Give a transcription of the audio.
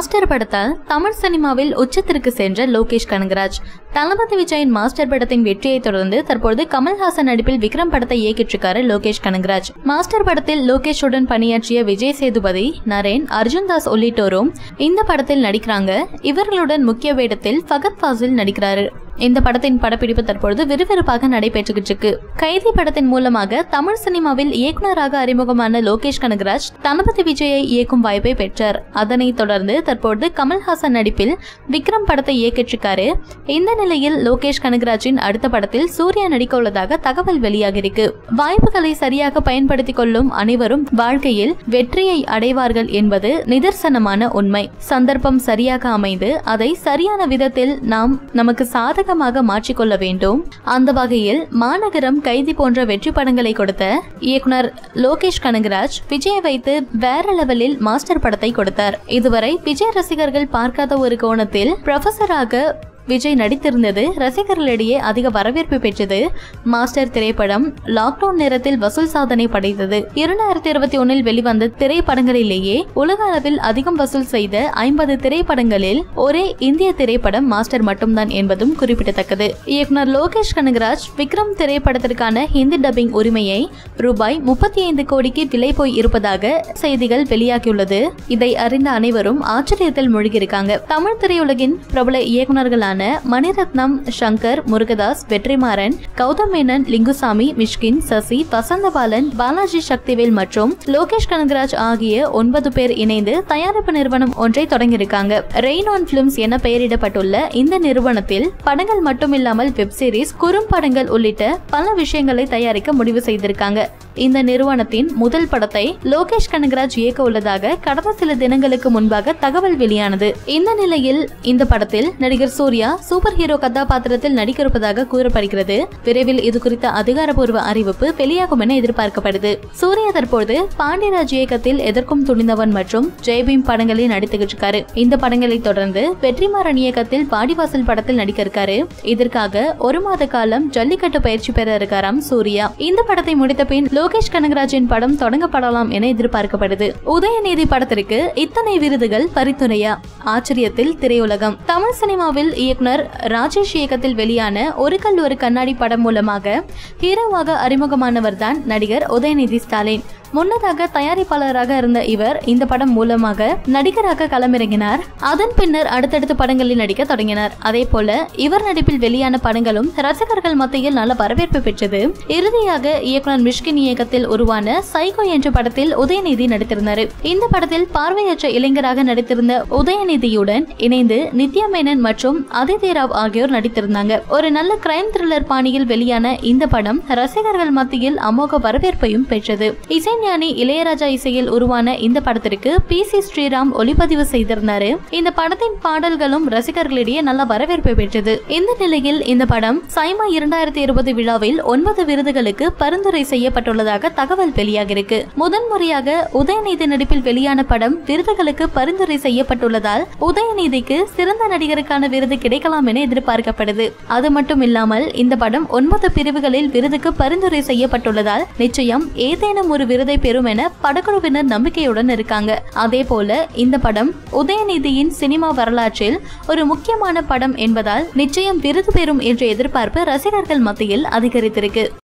Master படத்தால் Tamil சினிமாவில் உச்சத்திற்கு சென்ற லோகேஷ் கனகராஜ் தளபதி விஜயின் மாஸ்டர் படத்தின் வெற்றியை தொடர்ந்து தற்போது கமல் ஹாசன் நடிப்பில் விக்ரம் படத்தை இயக்கிட்டிருக்காரு லோகேஷ் கனகராஜ். மாஸ்டர் படத்தில் லோகேஷுடன் பணியாற்றிய விஜய் சேதுபதி, நரேன், அர்ஜுன் தாஸ் உள்ளிட்டோரும் இந்த படத்தில் நடிக்கிறாங்க. இவர்களுடன் முக்கிய வேடத்தில் ஃபகத் ஃபாசில் நடிக்கிறாரு. இந்த படத்தின் படப்பிடிப்பு தற்பொழுது விறுவிறுப்பாக நடைபெற்றுக்கிட்டு இருக்கு. கைதி படத்தின் மூலமாக தமிழ் சினிமாவில் இயக்குநராக அறிமுகமான லோகேஷ் கனகராஜ் தளபதி விஜயை இயக்கும் வாய்ப்பை பெற்றார். அதனைத் தொடர்ந்து தற்போது கமல்ஹாசன் நடிப்பில் விக்ரம் படத்தை இயக்கிட்டிருக்காரு. இந்த நிலையில் லோகேஷ் கனகராஜின் அடுத்த படத்தில் சூர்யா நடிக்க உள்ளதாக தகவல் வெளியாகிருக்கு. வாய்ப்புகளை சரியாக பயன்படுத்திக் கொள்ளும் அனைவரும் வாழ்க்கையில் வெற்றியை அடைவார்கள் என்பது நிதர்சனமான உண்மை. சந்தர்ப்பம் சரியாக அமைந்து அதை சரியான விதத்தில் நாம் நமக்கு சாதக மாற்றிக்கொள்ள வேண்டும். அந்த வகையில் மாநகரம், கைதி போன்ற வெற்றி படங்களை கொடுத்த இயக்குனர் லோகேஷ் கனகராஜ் விஜயை வைத்து வேற லெவலில் மாஸ்டர் படத்தை கொடுத்தார். இதுவரை விஜய் ரசிகர்கள் பார்க்காத ஒரு கோணத்தில் ப்ரொஃபஸராக விஜய் நடித்திருந்தது ரசிகர்களிடையே அதிக வரவேற்பு பெற்றது. மாஸ்டர் திரைப்படம் லாக்டவுன் நேரத்தில் வசூல் சாதனை படைத்தது. 2021 வெளிவந்த திரைப்படங்களிலேயே உலக அளவில் அதிகம் வசூல் செய்த 50 திரைப்படங்களில் ஒரே இந்திய திரைப்படம் மாஸ்டர் மட்டும்தான் என்பதும் குறிப்பிடத்தக்கது. இயக்குனர் லோகேஷ் கனகராஜ் விக்ரம் திரைப்படத்திற்கான ஹிந்தி டப்பிங் உரிமையை ரூபாய் 35 கோடிக்கு விலை போய் இருப்பதாக செய்திகள் வெளியாகியுள்ளது. இதை அறிந்த அனைவரும் ஆச்சரியத்தில் மூழ்கியிருக்காங்க. தமிழ் திரையுலகின் பிரபல இயக்குநர்களான மணி ரத்னம், ஷங்கர், முருகதாஸ், வெற்றிமாறன், கௌதமேனன், லிங்குசாமி, மிஷ்கின், சசி, வசந்தபாலன், பாலாஜி சக்திவேல் மற்றும் லோகேஷ் கனகராஜ் ஆகிய 9 பேர் இணைந்து தயாரிப்பு நிறுவனம் ஒன்றை தொடங்கியிருக்காங்க. ரெயின் ஆன் பிலிம்ஸ் என பெயரிடப்பட்டுள்ள இந்த நிறுவனத்தில் படங்கள் மட்டுமில்லாமல் வெப்சீரிஸ், குறும்படங்கள் உள்ளிட்ட பல விஷயங்களை தயாரிக்க முடிவு செய்திருக்காங்க. இந்த நிறுவனத்தின் முதல் படத்தை லோகேஷ் கனகராஜ் இயக்க உள்ளதாக கடந்த சில தினங்களுக்கு முன்பாக தகவல் வெளியானது. இந்த நிலையில் இந்த படத்தில் நடிகர் சூர்யா சூப்பர் ஹீரோ கதாபாத்திரத்தில் நடிக்க இருப்பதாக கூறப்படுகிறது. விரைவில் இது குறித்த அதிகாரப்பூர்வ அறிவிப்பு வெளியாகும் என எதிர்பார்க்கப்படுது. சூர்யா தற்போது பாண்டியராஜ் இயக்கத்தில் எதற்கும் துணிந்தவன் மற்றும் ஜெய்பீம் படங்களில் நடித்துக்கிட்டு இருக்காரு. இந்த படங்களை தொடர்ந்து வெற்றிமாறன் இயக்கத்தில் பாடிவாசல் படத்தில் நடிக்க இருக்காரு. இதற்காக 1 மாத காலம் ஜல்லிக்கட்டு பயிற்சி பெற இருக்காராம் சூர்யா. இந்த படத்தை முடித்த பின் லோகேஷ் கனகராஜின் படம் தொடங்கப்படலாம் என எதிர்பார்க்கப்படுது. உதயநீதி படத்திற்கு இத்தனை விருதுகள் பரிந்துரையா? ஆச்சரியத்தில் திரையுலகம். தமிழ் சினிமாவில் இயக்குனர் ராஜேஷ் இயக்கத்தில் வெளியான ஒரு கல் ஒரு கண்ணாடி படம் மூலமாக ஹீரோவாக அறிமுகமானவர் தான் நடிகர் உதயநிதி ஸ்டாலின். முன்னதாக தயாரிப்பாளராக இருந்த இவர் இந்த படம் மூலமாக நடிகராக களமிறங்கினார். அதன் பின்னர் அடுத்தடுத்த படங்களில் நடிக்க தொடங்கினார். அதே போல இவர் நடிப்பில் வெளியான படங்களும் ரசிகர்கள் மத்தியில் நல்ல வரவேற்பு பெற்றது. இறுதியாக இயக்குனர் மிஷ்கின் இயக்கத்தில் உருவான சைகோ என்ற படத்தில் உதயநிதி நடித்திருந்தார். இந்த படத்தில் பார்வையற்ற இளைஞராக நடித்திருந்த உதயநிதியுடன் இணைந்து நித்யாமேனன் மற்றும் அதிதி ராவ் ஆகியோர் நடித்திருந்தாங்க. ஒரு நல்ல கிரைம் த்ரில்லர் பாணியில் வெளியான இந்த படம் ரசிகர்கள் மத்தியில் அமோக வரவேற்பையும் பெற்றது. ஞானி இளையராஜா இசையில் உருவான இந்த படத்திற்கு PC ஸ்ரீராம் ஒளிப்பதிவு செய்திருந்தாரு. இந்த படத்தின் பாடல்களும் ரசிகர்களிடையே நல்ல வரவேற்பை பெற்றது. இந்த நிலையில் இந்த படம் சைமா 2020 விழாவில் 9 விருதுகளுக்கு பரிந்துரை செய்யப்பட்டுள்ளதாக தகவல் வெளியாகிருக்கு. முதன்முறையாக உதயநிதி நடிப்பில் வெளியான படம் விருதுகளுக்கு பரிந்துரை செய்யப்பட்டுள்ளதால் உதயநிதிக்கு சிறந்த நடிகருக்கான விருது கிடைக்கலாம் என எதிர்பார்க்கப்படுது. அது மட்டும் இல்லாமல் இந்த படம் 9 பிரிவுகளில் விருதுக்கு பரிந்துரை செய்யப்பட்டுள்ளதால் நிச்சயம் ஏதேனும் ஒரு விருதை பெறும் என படக்குழுவினர் நம்பிக்கையுடன் இருக்காங்க. அதே போல இந்த படம் உதயநிதியின் சினிமா வரலாற்றில் ஒரு முக்கியமான படம் என்பதால் நிச்சயம் விருது பெறும் என்ற எதிர்பார்ப்பு ரசிகர்கள் மத்தியில் அதிகரித்திருக்கு.